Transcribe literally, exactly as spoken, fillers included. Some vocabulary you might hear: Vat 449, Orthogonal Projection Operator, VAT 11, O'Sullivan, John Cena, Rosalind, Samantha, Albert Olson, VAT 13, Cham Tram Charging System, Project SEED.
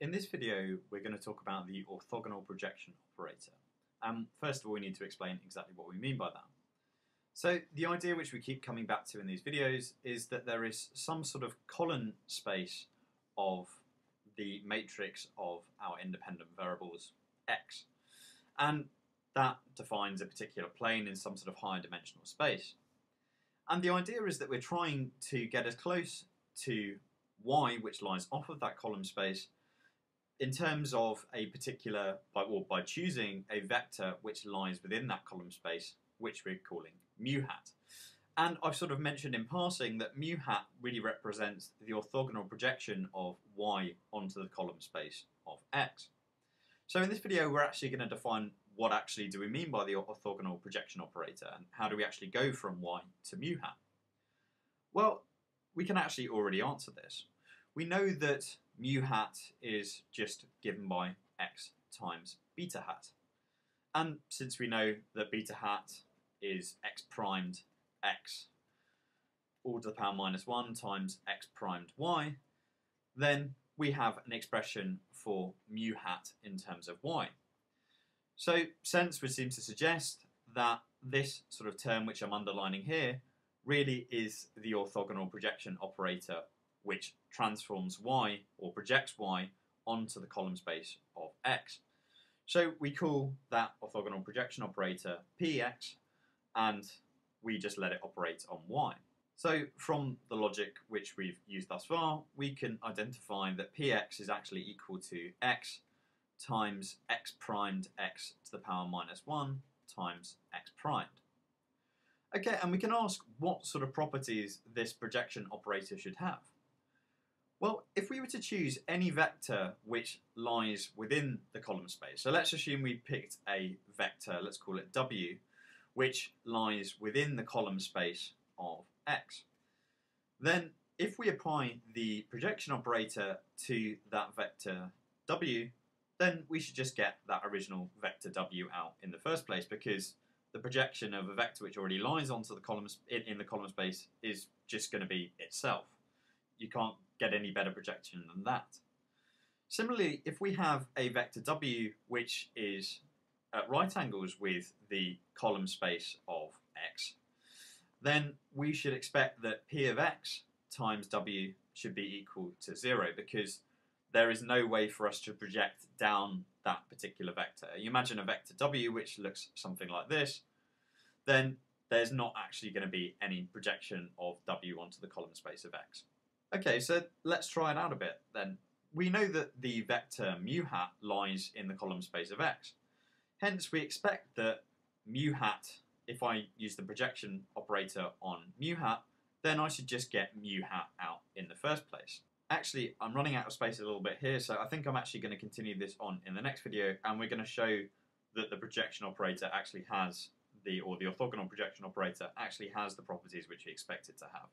In this video, we're going to talk about the orthogonal projection operator. Um, first of all, we need to explain exactly what we mean by that. So the idea which we keep coming back to in these videos is that there is some sort of column space of the matrix of our independent variables x, and that defines a particular plane in some sort of higher dimensional space. And the idea is that we're trying to get as close to y, which lies off of that column space, in terms of a particular, by, or by choosing a vector which lies within that column space, which we're calling mu hat. And I've sort of mentioned in passing that mu hat really represents the orthogonal projection of y onto the column space of x. So in this video, we're actually going to define what actually do we mean by the orthogonal projection operator, and how do we actually go from y to mu hat? Well, we can actually already answer this. We know that mu hat is just given by x times beta hat. And since we know that beta hat is x primed x all to the power minus one times x primed y, then we have an expression for mu hat in terms of y. So sense would seem to suggest that this sort of term which I'm underlining here really is the orthogonal projection operator which transforms y, or projects y, onto the column space of x. So we call that orthogonal projection operator Px, and we just let it operate on y. So from the logic which we've used thus far, we can identify that Px is actually equal to x times x primed x to the power minus one times x primed. Okay, and we can ask what sort of properties this projection operator should have. Well, if we were to choose any vector which lies within the column space, so let's assume we picked a vector, let's call it w, which lies within the column space of x, then if we apply the projection operator to that vector w, then we should just get that original vector w out in the first place, because the projection of a vector which already lies onto the column in, in the column space is just going to be itself. You can't get any better projection than that. Similarly, if we have a vector w which is at right angles with the column space of x, then we should expect that p of x times w should be equal to zero, because there is no way for us to project down that particular vector. You imagine a vector w which looks something like this, then there's not actually going to be any projection of w onto the column space of x. Okay, so let's try it out a bit then. We know that the vector mu hat lies in the column space of x. Hence, we expect that mu hat, if I use the projection operator on mu hat, then I should just get mu hat out in the first place. Actually, I'm running out of space a little bit here, so I think I'm actually going to continue this on in the next video, and we're going to show that the projection operator actually has the, or the orthogonal projection operator actually has the properties which we expect it to have.